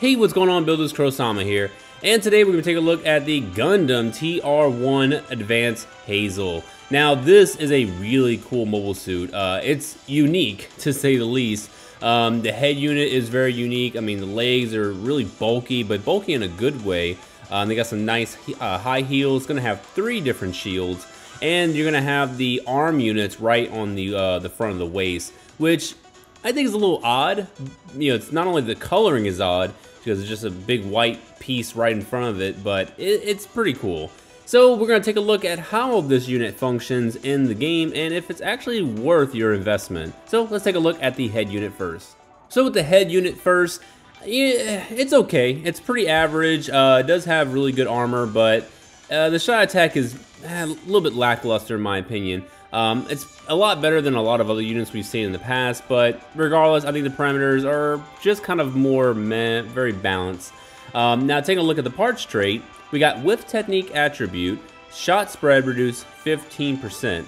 Hey, what's going on, builders? Krowsama here, and today we're going to take a look at the Gundam TR-1 Advanced Hazel. Now, this is a really cool mobile suit. It's unique, to say the least. The head unit is very unique. I mean, the legs are really bulky, but bulky in a good way. They got some nice high heels. It's going to have three different shields, and you're going to have the arm units right on the front of the waist, which I think is a little odd. You know, it's not only the coloring is odd, because it's just a big white piece right in front of it, but it's pretty cool. So we're going to take a look at how this unit functions in the game and if it's actually worth your investment. So let's take a look at the head unit first. So with the head unit first, it's okay. It's pretty average. It does have really good armor, but the shot attack is a little bit lackluster in my opinion. It's a lot better than a lot of other units we've seen in the past, but regardless, I think the parameters are just kind of more meh, very balanced. Now taking a look at the parts trait, we got whiff technique attribute, shot spread reduced 15%.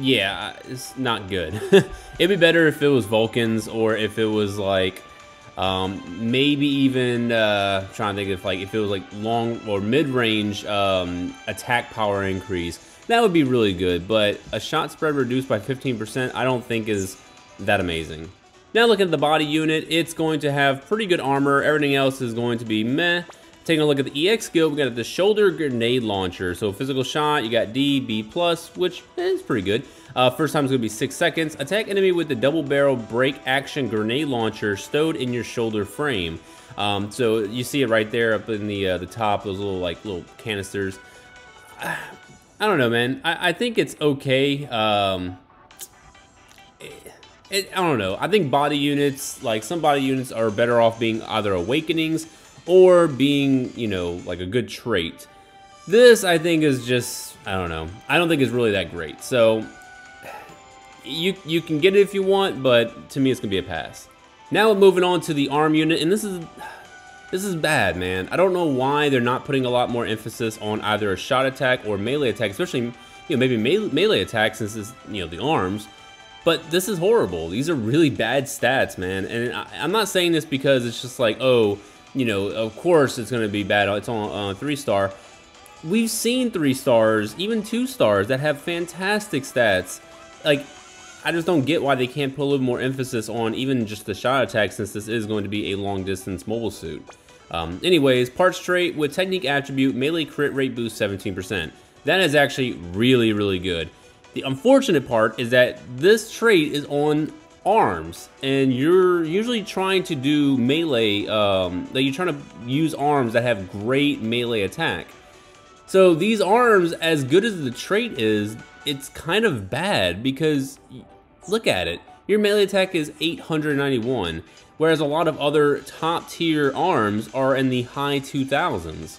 Yeah, it's not good. It'd be better if it was Vulcans, or if it was like, maybe even, trying to think of like, if it was like long or mid-range attack power increase. That would be really good, but a shot spread reduced by 15% I don't think is that amazing. Now looking at the body unit, it's going to have pretty good armor. Everything else is going to be meh. Taking a look at the EX skill, we got the shoulder grenade launcher. So physical shot, you got D, B+, which is pretty good. First time is going to be 6 seconds. Attack enemy with the double barrel break action grenade launcher stowed in your shoulder frame. So you see it right there up in the top, those little canisters. I don't know, man. I think it's okay. I don't know. I think body units, like some body units are better off being either awakenings or being, you know, like a good trait. This, I think, is just, I don't know. I don't think it's really that great. So you can get it if you want, but to me, it's gonna be a pass. Now we're moving on to the arm unit, and this is bad, man. I don't know why they're not putting a lot more emphasis on either a shot attack or melee attack, especially, you know, maybe melee attack, since it's, you know, the arms. But this is horrible. These are really bad stats, man. And I'm not saying this because it's just like, oh, you know, of course it's going to be bad. It's on 3-star. We've seen 3-stars, even 2-stars that have fantastic stats. Like, I just don't get why they can't put a little more emphasis on even just the shot attack, since this is going to be a long-distance mobile suit. Anyways, parts trait with technique attribute, melee crit rate boost 17%. That is actually really, really good. The unfortunate part is that this trait is on arms, and you're usually trying to do melee, that you're trying to use arms that have great melee attack. So these arms, as good as the trait is, it's kind of bad, because look at it. Your melee attack is 891, whereas a lot of other top tier arms are in the high 2000s.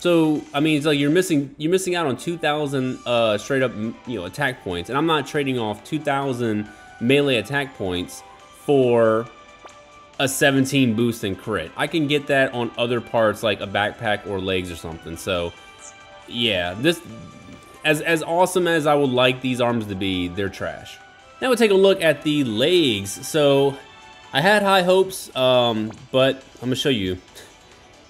So I mean, it's like you're missing out on 2000 straight up, you know, attack points, and I'm not trading off 2000 melee attack points for a 17 boost and crit. I can get that on other parts like a backpack or legs or something. So yeah, this, as awesome as I would like these arms to be, they're trash. Now we'll take a look at the legs. So I had high hopes, but I'm gonna show you.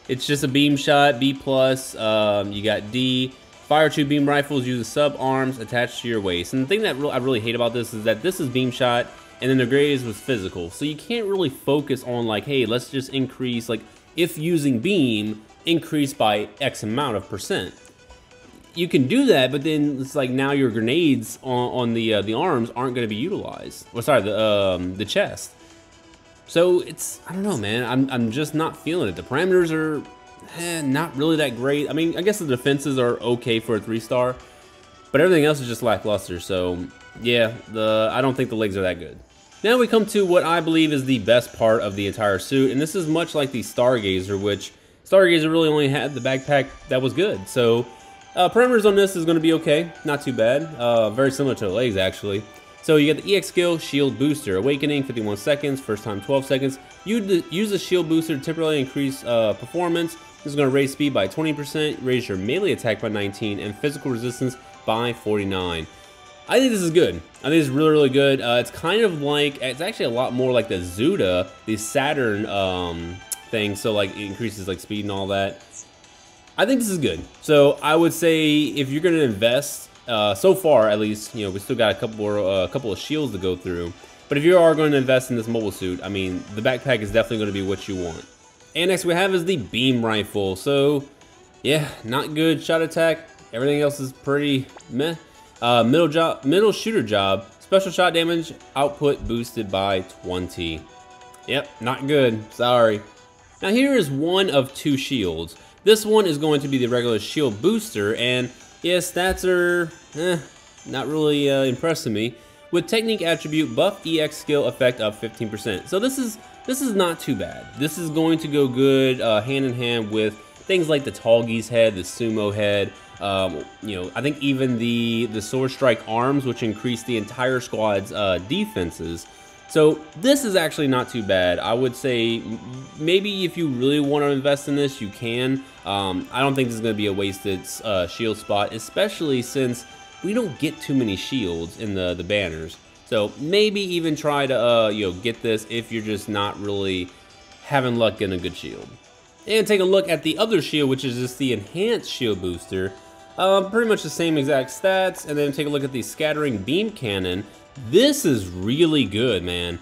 It's just a beam shot, B+, you got D. Fire 2 beam rifles, use the sub-arms attached to your waist. And the thing that I really hate about this is that this is beam shot, and then the grades was physical. So you can't really focus on like, hey, let's just increase, like if using beam, increase by X amount of percent. You can do that, but then it's like now your grenades on the arms aren't going to be utilized. Well, sorry, the chest. So it's, I don't know, man. I'm just not feeling it. The parameters are not really that great. I mean, I guess the defenses are okay for a 3-star, but everything else is just lackluster. So yeah, I don't think the legs are that good. Now we come to what I believe is the best part of the entire suit, and this is much like the Stargazer, which Stargazer really only had the backpack that was good. So parameters on this is going to be okay, not too bad. Very similar to the legs, actually. So you get the EX skill, shield booster, awakening 51 seconds, first time 12 seconds. You use the shield booster to temporarily increase performance. This is going to raise speed by 20%, raise your melee attack by 19%, and physical resistance by 49%. I think this is good. I think it's really, really good. It's kind of like, it's actually a lot more like the Zuda, the Saturn thing, so like it increases like speed and all that. I think this is good. So I would say if you're gonna invest, so far at least, you know, we still got a couple of shields to go through. But if you are going to invest in this mobile suit, I mean, the backpack is definitely going to be what you want. And next we have is the beam rifle. So yeah, not good shot attack. Everything else is pretty meh. Middle shooter job. Special shot damage output boosted by 20. Yep, not good. Sorry. Now here is one of two shields. This one is going to be the regular shield booster, and yes, stats are not really impressing me. With technique attribute, buff EX skill effect up 15%. So this is not too bad. This is going to go good hand in hand with things like the Tall Geese head, the Sumo head. You know, I think even the Sword Strike arms, which increase the entire squad's defenses. So this is actually not too bad. I would say maybe if you really want to invest in this, you can. I don't think this is going to be a wasted shield spot, especially since we don't get too many shields in the banners. So maybe even try to you know, get this if you're just not really having luck getting a good shield. And take a look at the other shield, which is just the enhanced shield booster. Pretty much the same exact stats, and then take a look at the scattering beam cannon. This is really good, man.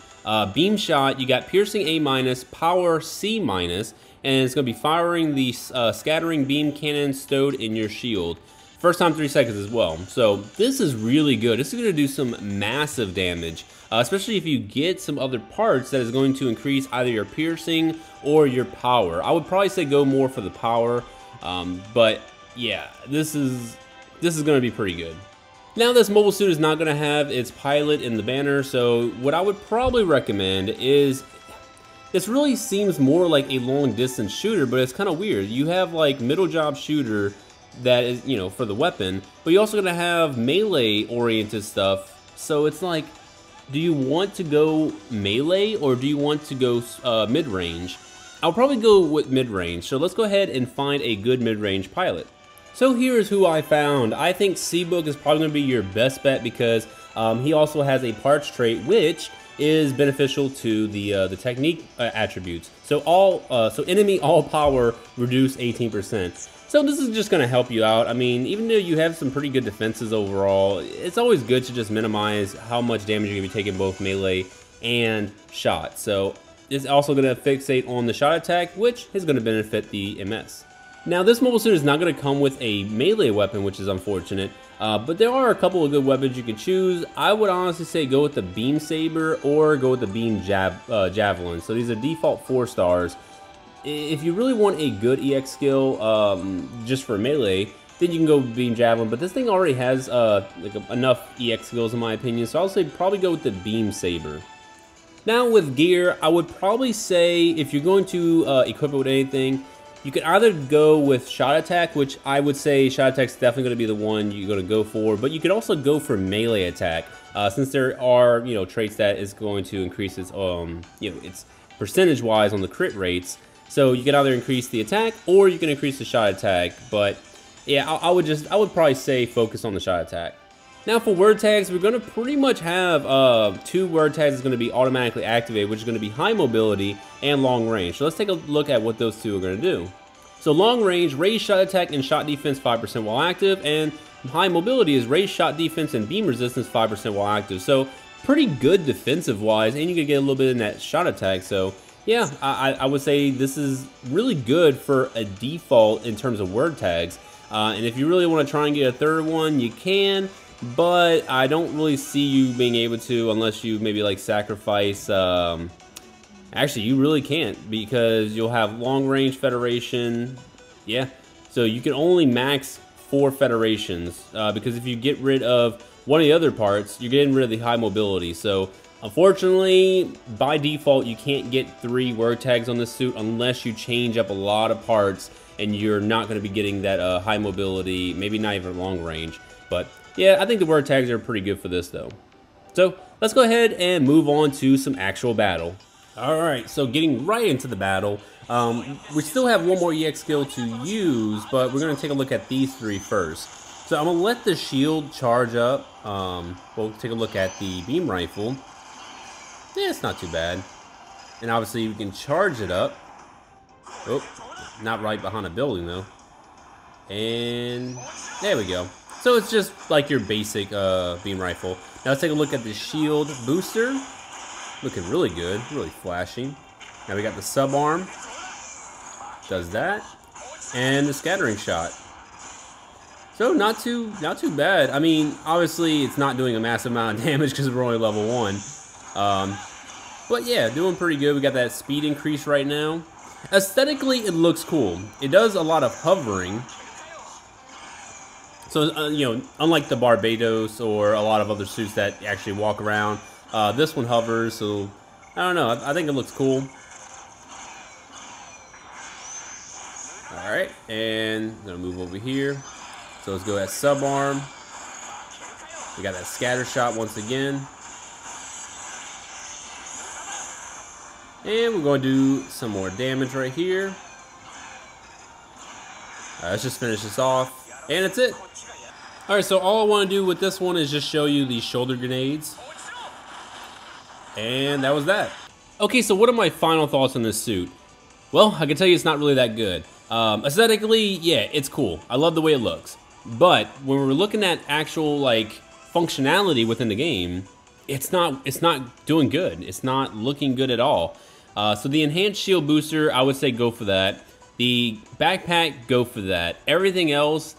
Beam shot, you got piercing A-, power C-, and it's going to be firing the scattering beam cannon stowed in your shield. First time 3 seconds as well. So this is really good. This is going to do some massive damage, especially if you get some other parts that is going to increase either your piercing or your power. I would probably say go more for the power, but yeah, this is going to be pretty good. Now this mobile suit is not going to have its pilot in the banner, so what I would probably recommend is, this really seems more like a long distance shooter, but it's kind of weird. You have like middle job shooter that is, you know, for the weapon, but you're also going to have melee oriented stuff. So it's like, do you want to go melee or do you want to go mid-range? I'll probably go with mid-range, so let's go ahead and find a good mid-range pilot. So here is who I found. I think Seabook is probably going to be your best bet because he also has a parts trait which is beneficial to the technique attributes. So enemy all power reduce 18%. So this is just going to help you out. I mean, even though you have some pretty good defenses overall, it's always good to just minimize how much damage you're going to be taking both melee and shot. So it's also going to fixate on the shot attack, which is going to benefit the MS. Now this mobile suit is not going to come with a melee weapon, which is unfortunate, but there are a couple of good weapons you can choose. I would honestly say go with the Beam Saber or go with the Beam Javelin. So these are default 4 stars. If you really want a good EX skill just for melee, then you can go Beam Javelin, but this thing already has like enough EX skills in my opinion, so I'll say probably go with the Beam Saber. Now with gear, I would probably say if you're going to equip it with anything, you can either go with shot attack, which I would say shot attack is definitely going to be the one you're going to go for, but you could also go for melee attack since there are, you know, traits that is going to increase its you know, its percentage wise on the crit rates. So you can either increase the attack or you can increase the shot attack. But yeah, I would probably say focus on the shot attack. Now for word tags, we're going to pretty much have 2 word tags that's going to be automatically activated, which is going to be high mobility and long range. So let's take a look at what those two are going to do. So long range, raise shot attack and shot defense 5% while active, and high mobility is raise shot defense and beam resistance 5% while active. So pretty good defensive wise, and you can get a little bit in that shot attack. So yeah, I would say this is really good for a default in terms of word tags. And if you really want to try and get a third one, you can. But I don't really see you being able to unless you maybe like sacrifice, actually you really can't because you'll have long range federation, yeah. So you can only max 4 federations because if you get rid of one of the other parts, you're getting rid of the high mobility. So unfortunately, by default, you can't get 3 word tags on this suit unless you change up a lot of parts, and you're not gonna be getting that high mobility, maybe not even long range, but yeah, I think the word tags are pretty good for this though. So let's go ahead and move on to some actual battle. All right, so getting right into the battle, we still have one more EX skill to use, but we're gonna take a look at these 3 first. So I'm gonna let the shield charge up. We'll take a look at the beam rifle. Yeah, it's not too bad. And obviously we can charge it up. Oh, not right behind a building though. And there we go. So it's just like your basic beam rifle. Now let's take a look at the shield booster. Looking really good, really flashing. Now we got the sub arm. Does that. And the scattering shot. So not too bad. I mean, obviously it's not doing a massive amount of damage because we're only level 1. But yeah, doing pretty good. We got that speed increase right now. Aesthetically, it looks cool. It does a lot of hovering. So, you know, unlike the Barbados or a lot of other suits that actually walk around, this one hovers, so I don't know. I think it looks cool. Alright, and I'm gonna move over here. So let's go at sub-arm. We got that scatter shot once again. And we're going to do some more damage right here. Alright, let's just finish this off. And that's it. Alright, so all I want to do with this one is just show you the shoulder grenades. And that was that. Okay, so what are my final thoughts on this suit? Well, I can tell you it's not really that good. Aesthetically, yeah, it's cool. I love the way it looks. But when we're looking at actual like functionality within the game, it's not doing good. It's not looking good at all. So the enhanced shield booster, I would say go for that. The backpack, go for that. Everything else,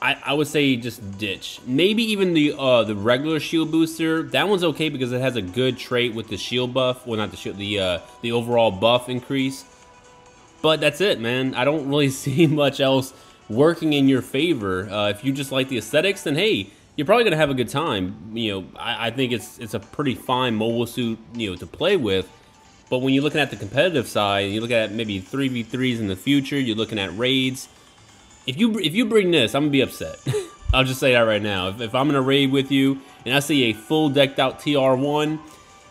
I would say just ditch. Maybe even the regular shield booster. That one's okay because it has a good trait with the shield buff. Well, not the shield, the overall buff increase. But that's it, man. I don't really see much else working in your favor. If you just like the aesthetics, then hey, you're probably gonna have a good time. You know, I think it's a pretty fine mobile suit, you know, to play with. But when you're looking at the competitive side, you look at maybe 3v3s in the future. You're looking at raids. If you bring this, I'm gonna be upset. I'll just say that right now. If I'm in a raid with you and I see a full decked out TR-1,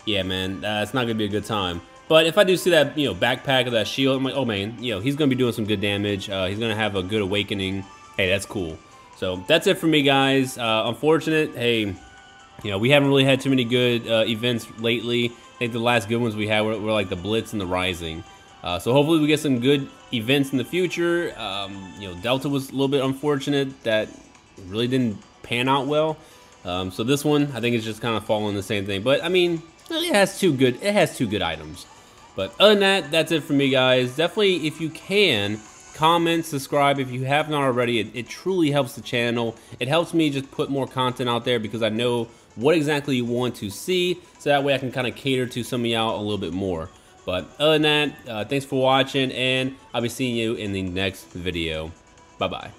yeah, man, it's not gonna be a good time. But if I do see that, you know, backpack or that shield, I'm like, oh man, you know, he's gonna be doing some good damage. He's gonna have a good awakening. Hey, that's cool. So that's it for me, guys. Unfortunate. Hey, you know, we haven't really had too many good events lately. I think the last good ones we had were like the Blitz and the Rising. So hopefully we get some good events in the future. You know, Delta was a little bit unfortunate that it really didn't pan out well. So this one, I think it's just kind of following the same thing. But I mean, it has two good items. But other than that, that's it for me, guys. Definitely, if you can, comment, subscribe if you have not already. It truly helps the channel. It helps me just put more content out there because I know what exactly you want to see. So that way I can kind of cater to some of y'all a little bit more. But other than that, thanks for watching, and I'll be seeing you in the next video. Bye-bye.